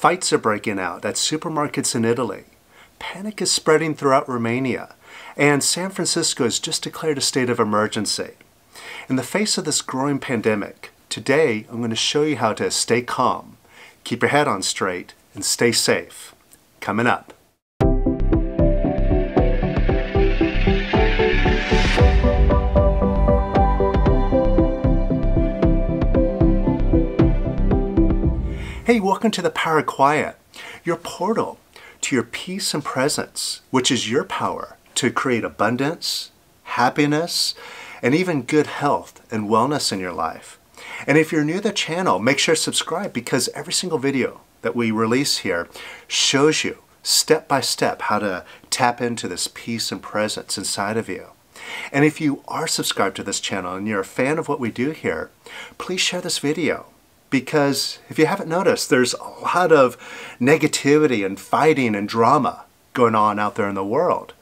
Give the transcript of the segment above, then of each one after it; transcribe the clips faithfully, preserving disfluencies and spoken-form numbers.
Fights are breaking out at supermarkets in Italy. Panic is spreading throughout Romania. And San Francisco has just declared a state of emergency. In the face of this growing pandemic, today I'm going to show you how to stay calm, keep your head on straight, and stay safe. Coming up. Hey, welcome to the Power of Quiet, your portal to your peace and presence, which is your power to create abundance, happiness, and even good health and wellness in your life. And if you're new to the channel, make sure to subscribe, because every single video that we release here shows you step by step how to tap into this peace and presence inside of you. And if you are subscribed to this channel and you're a fan of what we do here, please share this video. Because if you haven't noticed, there's a lot of negativity and fighting and drama going on out there in the world.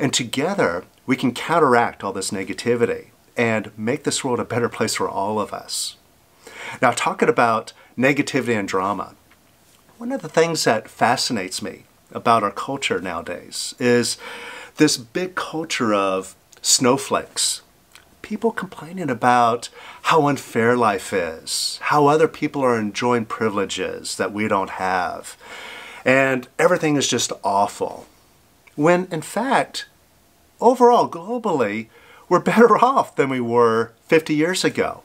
And together, we can counteract all this negativity and make this world a better place for all of us. Now, talking about negativity and drama, one of the things that fascinates me about our culture nowadays is this big culture of snowflakes. People complaining about how unfair life is, how other people are enjoying privileges that we don't have, and everything is just awful. When in fact, overall, globally, we're better off than we were fifty years ago,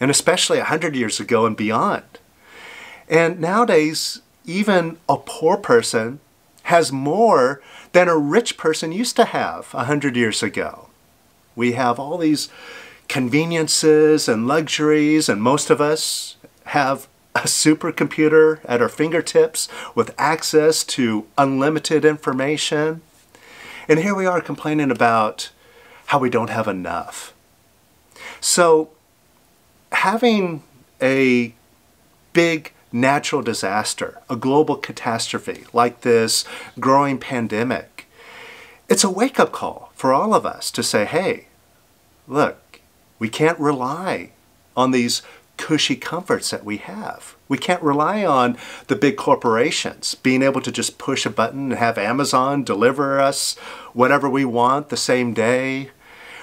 and especially one hundred years ago and beyond. And nowadays, even a poor person has more than a rich person used to have one hundred years ago. We have all these conveniences and luxuries, and most of us have a supercomputer at our fingertips with access to unlimited information. And here we are complaining about how we don't have enough. So having a big natural disaster, a global catastrophe like this growing pandemic, it's a wake-up call for all of us to say, hey, look, we can't rely on these cushy comforts that we have. We can't rely on the big corporations being able to just push a button and have Amazon deliver us whatever we want the same day.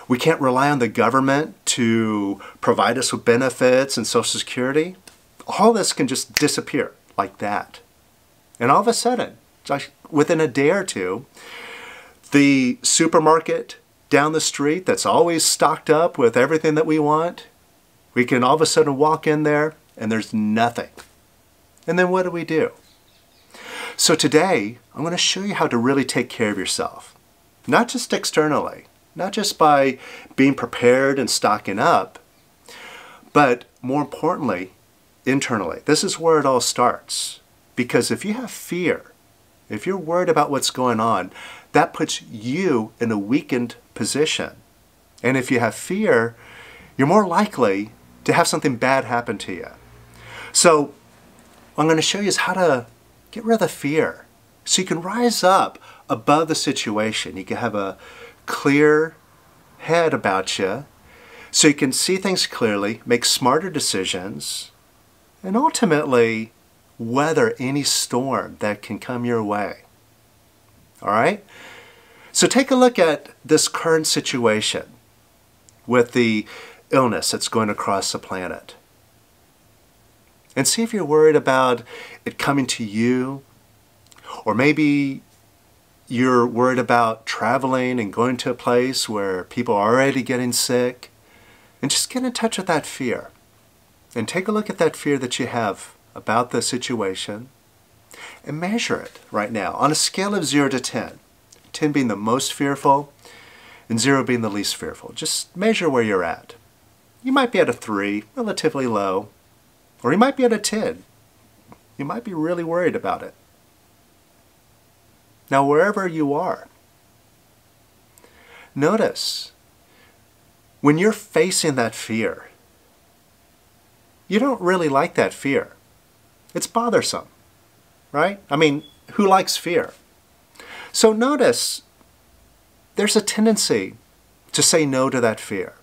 We can't rely on the government to provide us with benefits and Social Security. All this can just disappear like that. And all of a sudden, within a day or two, the supermarket down the street that's always stocked up with everything that we want, we can all of a sudden walk in there and there's nothing. And then what do we do? So today, I'm going to show you how to really take care of yourself. Not just externally, not just by being prepared and stocking up, but more importantly, internally. This is where it all starts. Because if you have fear, if you're worried about what's going on, that puts you in a weakened position. And if you have fear, you're more likely to have something bad happen to you. So what I'm going to show you is how to get rid of the fear so you can rise up above the situation. You can have a clear head about you so you can see things clearly, make smarter decisions, and ultimately weather any storm that can come your way. All right? So take a look at this current situation with the illness that's going across the planet. And see if you're worried about it coming to you, or maybe you're worried about traveling and going to a place where people are already getting sick. And just get in touch with that fear. And take a look at that fear that you have about the situation, and measure it right now on a scale of zero to ten. ten being the most fearful and zero being the least fearful. Just measure where you're at. You might be at a three, relatively low, or you might be at a ten. You might be really worried about it. Now, wherever you are, notice when you're facing that fear, you don't really like that fear. It's bothersome, right? I mean, who likes fear? So notice there's a tendency to say no to that fear,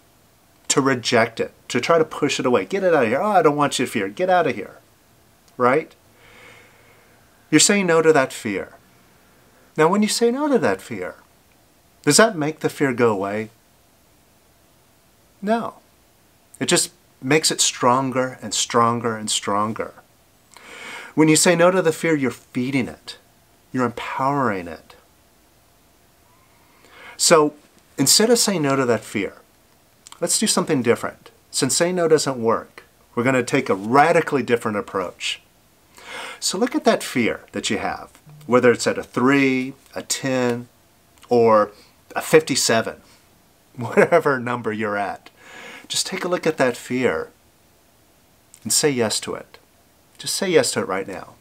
to reject it, to try to push it away. Get it out of here. Oh, I don't want you to fear. Get out of here, right? You're saying no to that fear. Now, when you say no to that fear, does that make the fear go away? No. It just makes it stronger and stronger and stronger. When you say no to the fear, you're feeding it. You're empowering it. So instead of saying no to that fear, let's do something different. Since saying no doesn't work, we're going to take a radically different approach. So look at that fear that you have, whether it's at a three, a ten, or a fifty-seven, whatever number you're at. Just take a look at that fear and say yes to it. Just say yes to it right now.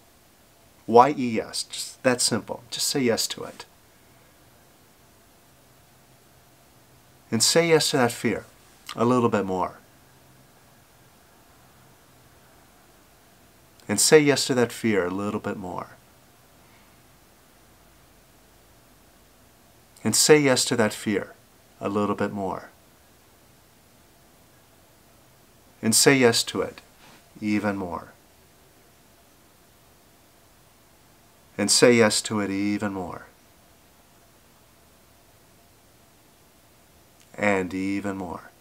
Y E S, just that simple. Just say yes to it. And say yes to that fear a little bit more. And say yes to that fear a little bit more. And say yes to that fear a little bit more. And say yes to it even more. And say yes to it even more. And even more.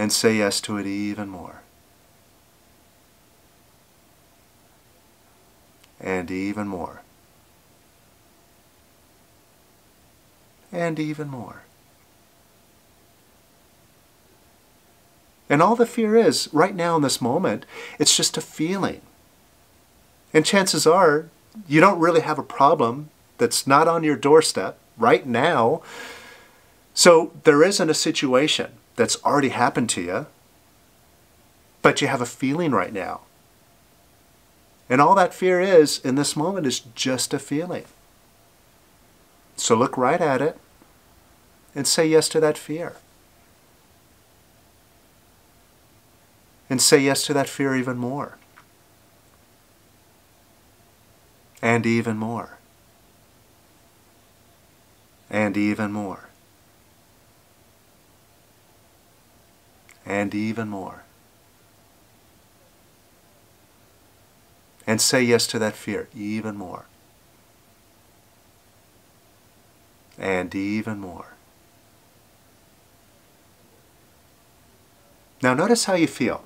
And say yes to it even more. And even more. And even more. And all the fear is, right now in this moment, it's just a feeling. And chances are, you don't really have a problem that's not on your doorstep right now. So there isn't a situation that's already happened to you, but you have a feeling right now. And all that fear is, in this moment, is just a feeling. So look right at it and say yes to that fear. And say yes to that fear even more. And even more. And even more. And even more. And say yes to that fear even more. And even more. Now notice how you feel.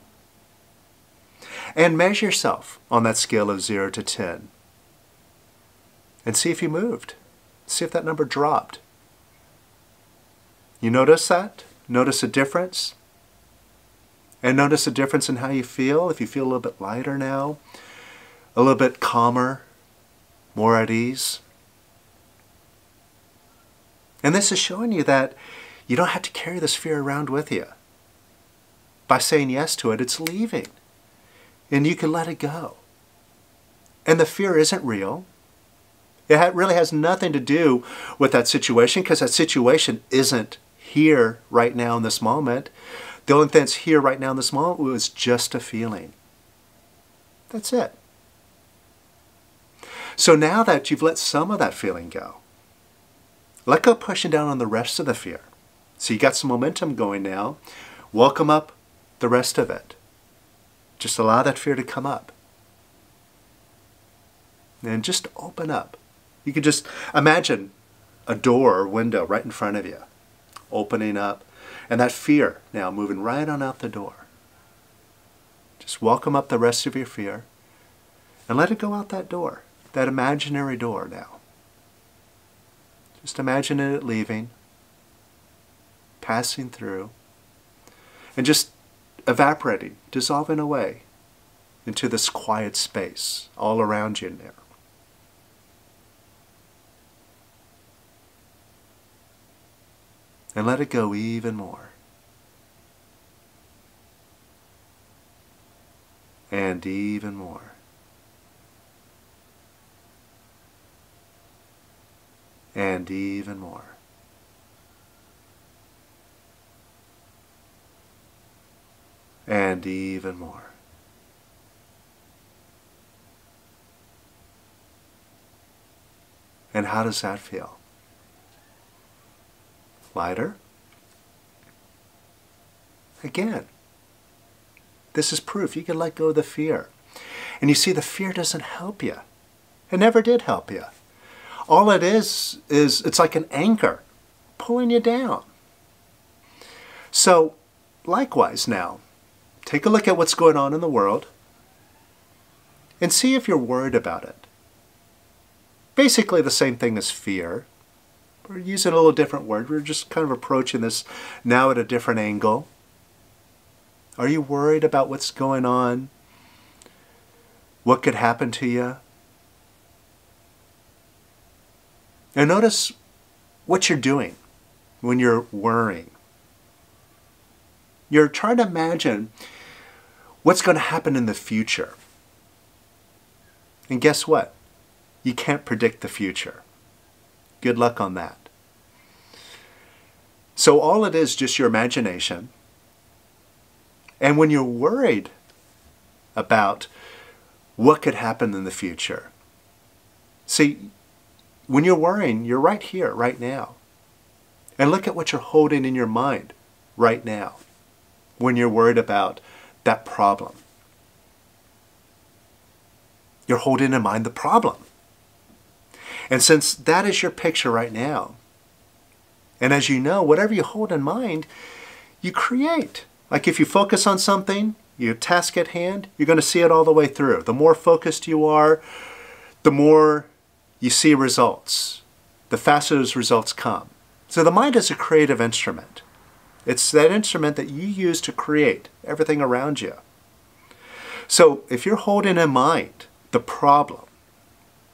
And measure yourself on that scale of zero to ten. And see if you moved. See if that number dropped. You notice that? Notice a difference? And notice a difference in how you feel. If you feel a little bit lighter now, a little bit calmer, more at ease. And this is showing you that you don't have to carry this fear around with you. By saying yes to it, it's leaving. And you can let it go. And the fear isn't real. It really has nothing to do with that situation, because that situation isn't here right now in this moment. The only thing that's here right now in this moment was just a feeling. That's it. So now that you've let some of that feeling go, let go pushing down on the rest of the fear. So you got some momentum going now. Welcome up the rest of it. Just allow that fear to come up. And just open up. You could just imagine a door or window right in front of you, opening up, and that fear now moving right on out the door. Just welcome up the rest of your fear and let it go out that door, that imaginary door now. Just imagine it leaving, passing through, and just evaporating, dissolving away into this quiet space all around you there. And let it go even more. And even more. And even more. And even more. And how does that feel? Lighter? Again, This is proof. You can let go of the fear. And you see, the fear doesn't help you. It never did help you. All it is, is it's like an anchor pulling you down. So, likewise now, take a look at what's going on in the world and see if you're worried about it. Basically the same thing as fear. We're using a little different word. We're just kind of approaching this now at a different angle. Are you worried about what's going on? What could happen to you? And notice what you're doing when you're worrying. You're trying to imagine what's going to happen in the future. And guess what? You can't predict the future. Good luck on that. So all it is, just your imagination. And when you're worried about what could happen in the future, see, when you're worrying, you're right here, right now. And look at what you're holding in your mind right now when you're worried about that problem. You're holding in mind the problem. And since that is your picture right now, and as you know, whatever you hold in mind, you create. Like if you focus on something, your task at hand, you're going to see it all the way through. The more focused you are, the more you see results. The faster those results come. So the mind is a creative instrument. It's that instrument that you use to create everything around you. So if you're holding in mind the problem,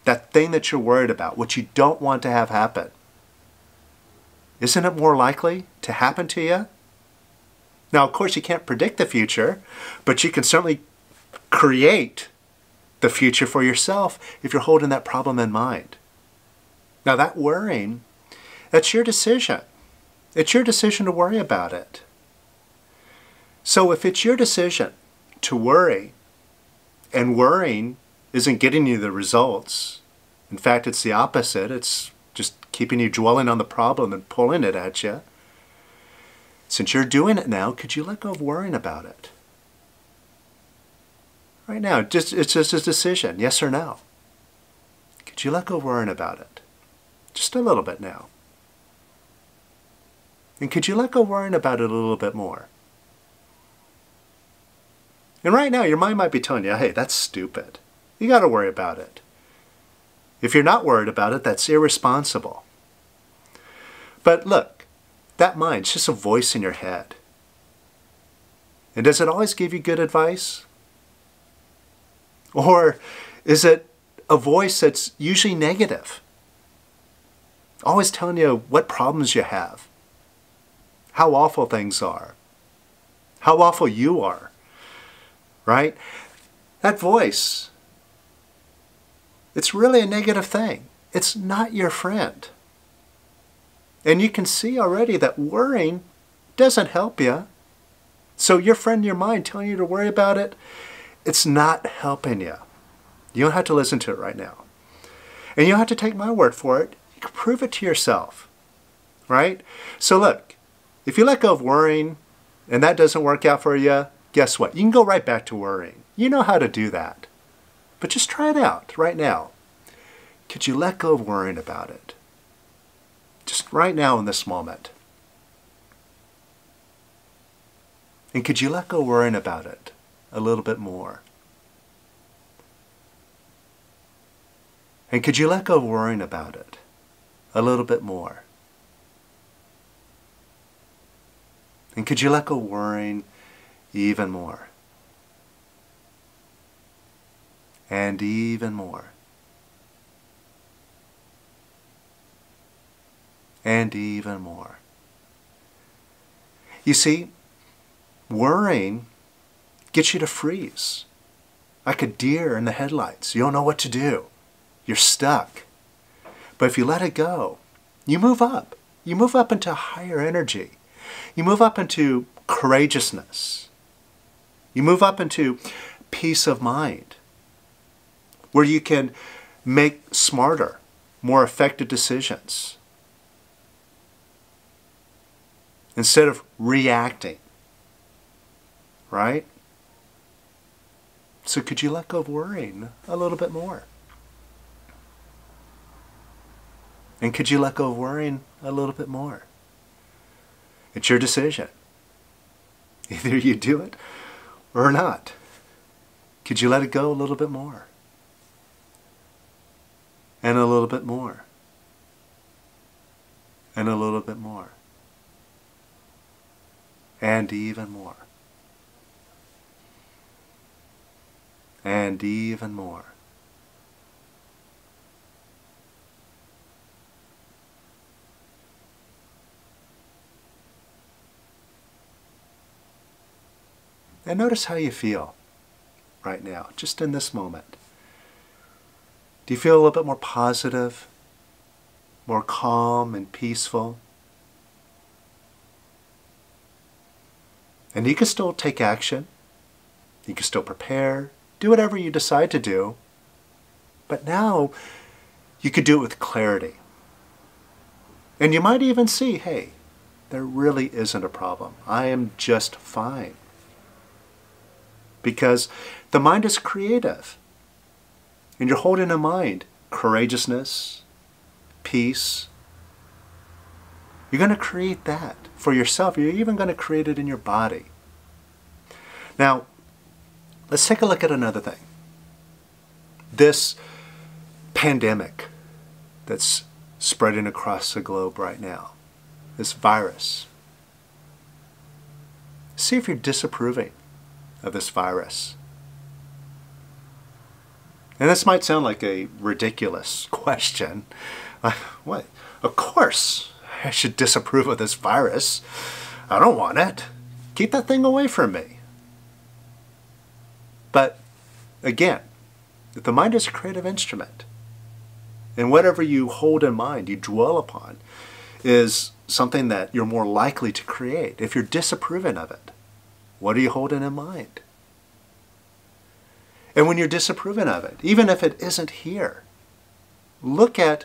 that thing that you're worried about, what you don't want to have happen, isn't it more likely to happen to you? Now, of course, you can't predict the future, but you can certainly create the future for yourself if you're holding that problem in mind. Now, that worrying, that's your decision. It's your decision to worry about it. So if it's your decision to worry, and worrying isn't getting you the results. In fact, it's the opposite. It's just keeping you dwelling on the problem and pulling it at you. Since you're doing it now, could you let go of worrying about it? Right now, just, it's just a decision, yes or no. Could you let go of worrying about it? Just a little bit now. And could you let go of worrying about it a little bit more? And right now, your mind might be telling you, hey, that's stupid. You got to worry about it. If you're not worried about it, that's irresponsible. But look, that mind's just a voice in your head. And does it always give you good advice? Or is it a voice that's usually negative? Always telling you what problems you have, how awful things are, how awful you are, right? That voice, it's really a negative thing. It's not your friend. And you can see already that worrying doesn't help you. So your friend in your mind telling you to worry about it, it's not helping you. You don't have to listen to it right now. And you don't have to take my word for it. You can prove it to yourself, right? So look, if you let go of worrying and that doesn't work out for you, guess what? You can go right back to worrying. You know how to do that. But just try it out right now. Could you let go of worrying about it? Just right now in this moment. And could you let go of worrying about it a little bit more? And could you let go of worrying about it a little bit more? And could you let go of worrying even more? And even more. And even more. You see, worrying gets you to freeze. Like a deer in the headlights. You don't know what to do. You're stuck. But if you let it go, you move up. You move up into higher energy. You move up into courageousness. You move up into peace of mind, where you can make smarter, more effective decisions. Instead of reacting, right? So could you let go of worrying a little bit more? And could you let go of worrying a little bit more? It's your decision. Either you do it or not. Could you let it go a little bit more? And a little bit more. And a little bit more. And even more. And even more. And notice how you feel right now, just in this moment. Do you feel a little bit more positive, more calm and peaceful? And you can still take action. You can still prepare. Do whatever you decide to do. But now you could do it with clarity. And you might even see, hey, there really isn't a problem. I am just fine. Because the mind is creative. And you're holding in mind courageousness, peace. You're going to create that for yourself. You're even going to create it in your body. Now, let's take a look at another thing. This pandemic that's spreading across the globe right now, this virus. See if you're disapproving of this virus. And this might sound like a ridiculous question. Uh, what? Of course I should disapprove of this virus. I don't want it. Keep that thing away from me. But again, the mind is a creative instrument. And whatever you hold in mind, you dwell upon, is something that you're more likely to create if you're disapproving of it. What are you holding in mind? And when you're disapproving of it, even if it isn't here, look at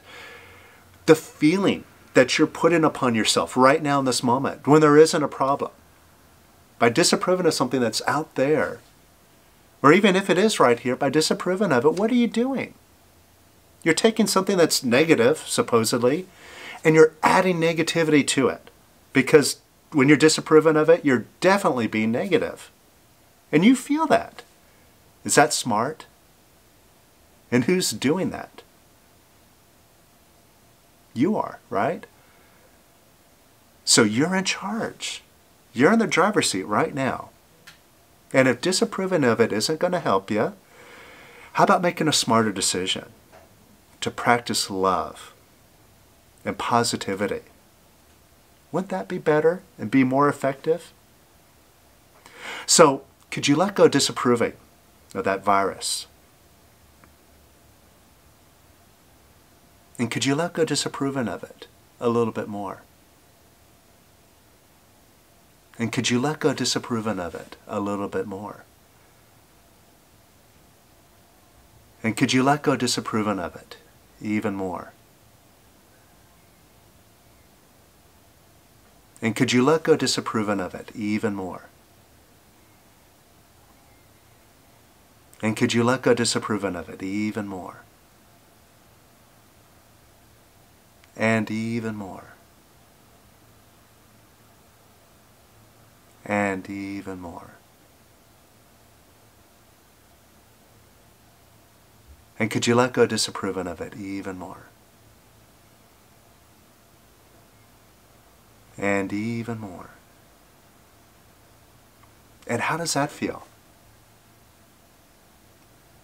the feeling that you're putting upon yourself right now in this moment when there isn't a problem. By disapproving of something that's out there, or even if it is right here, by disapproving of it, what are you doing? You're taking something that's negative, supposedly, and you're adding negativity to it, because when you're disapproving of it, you're definitely being negative. And you feel that. Is that smart? And who's doing that? You are, right? So you're in charge. You're in the driver's seat right now. And if disapproving of it isn't going to help you, how about making a smarter decision to practice love and positivity? Wouldn't that be better and be more effective? So could you let go disapproving of that virus? And could you let go disapproving of it a little bit more? And could you let go disapproving of it a little bit more? And could you let go disapproving of it even more? And could you let go disapproving of it even more? And could you let go disapproving of it even more? And even more. And even more. And could you let go disapproving of it even more? And even more. And how does that feel?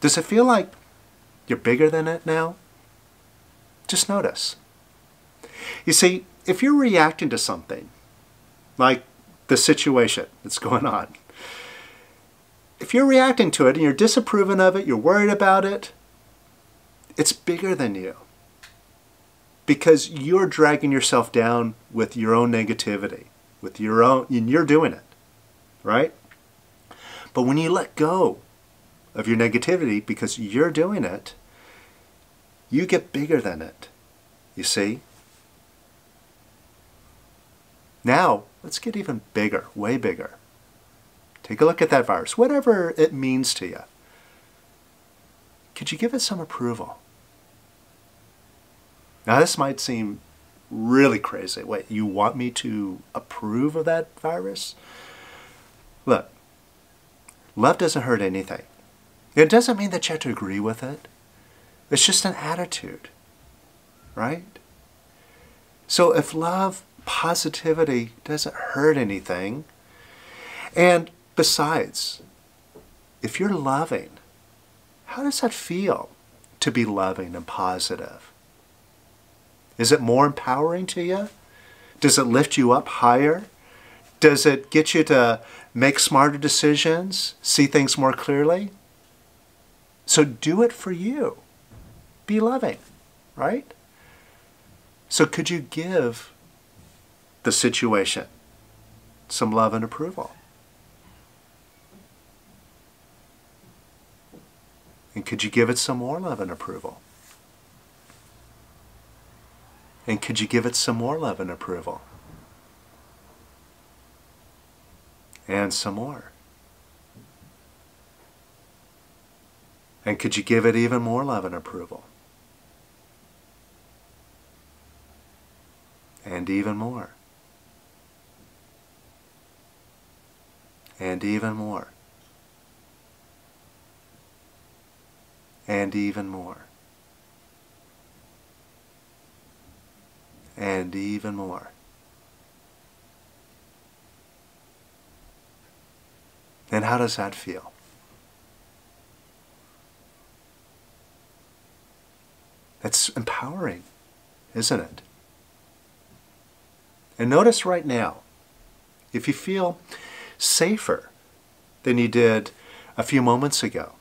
Does it feel like you're bigger than it now? Just notice. You see, if you're reacting to something, like the situation that's going on, if you're reacting to it and you're disapproving of it, you're worried about it, it's bigger than you. Because you're dragging yourself down with your own negativity, with your own, and you're doing it, right? But when you let go of your negativity because you're doing it, you get bigger than it, you see? Now, let's get even bigger, way bigger. Take a look at that virus, whatever it means to you. could you give it some approval? Now this might seem really crazy. Wait, you want me to approve of that virus? Look, love doesn't hurt anything. It doesn't mean that you have to agree with it. It's just an attitude, right? So if love, positivity doesn't hurt anything, and besides, if you're loving, how does that feel to be loving and positive? Is it more empowering to you? Does it lift you up higher? Does it get you to make smarter decisions, see things more clearly? So do it for you. Be loving, right? So could you give the situation some love and approval? And could you give it some more love and approval? And could you give it some more love and approval? And some more. And could you give it even more love and approval? And even more. And even more. And even more. And even more. And how does that feel? That's empowering, isn't it? And notice right now, if you feel safer than you did a few moments ago,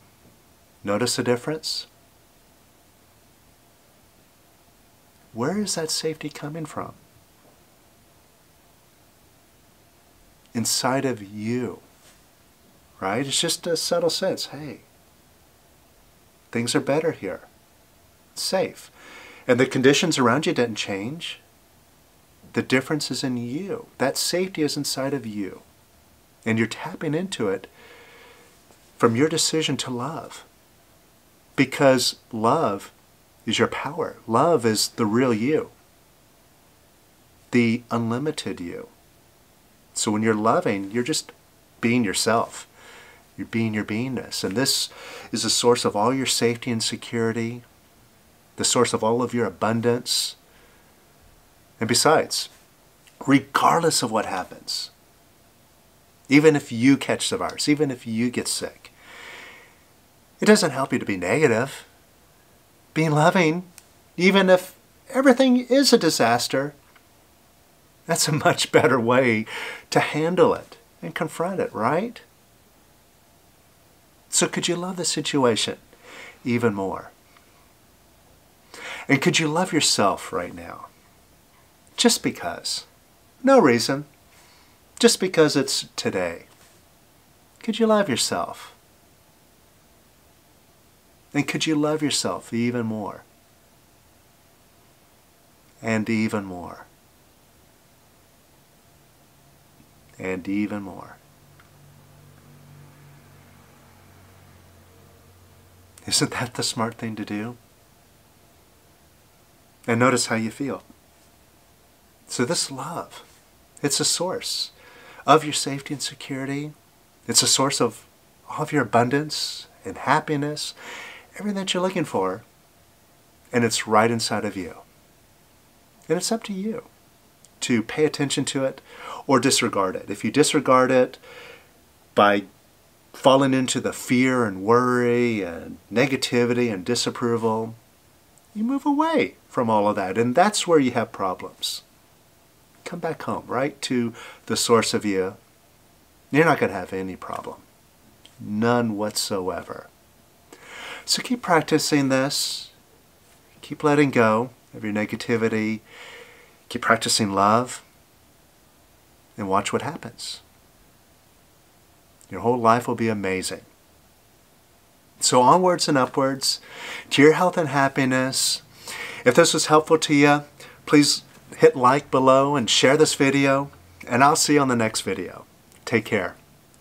notice the difference? Where is that safety coming from? Inside of you, right? It's just a subtle sense, hey, things are better here. It's safe. And the conditions around you didn't change. The difference is in you. That safety is inside of you. And you're tapping into it from your decision to love. Because love is your power. Love is the real you. The unlimited you. So when you're loving, you're just being yourself. You're being your beingness. And this is the source of all your safety and security. The source of all of your abundance. And besides, regardless of what happens, even if you catch the virus, even if you get sick, it doesn't help you to be negative. Being loving, even if everything is a disaster, that's a much better way to handle it and confront it, right? So could you love the situation even more? And could you love yourself right now? Just because. No reason. Just because it's today. Could you love yourself? And could you love yourself even more? And even more. And even more. Isn't that the smart thing to do? And notice how you feel. So this love, it's a source of your safety and security. It's a source of all of your abundance and happiness, everything that you're looking for, and it's right inside of you. And it's up to you to pay attention to it or disregard it. If you disregard it by falling into the fear and worry and negativity and disapproval, you move away from all of that, and that's where you have problems. Come back home, right to the source of you. You're not going to have any problem. None whatsoever. So keep practicing this. Keep letting go of your negativity. Keep practicing love. And watch what happens. Your whole life will be amazing. So onwards and upwards to your health and happiness. If this was helpful to you, please hit like below and share this video, and I'll see you on the next video. Take care.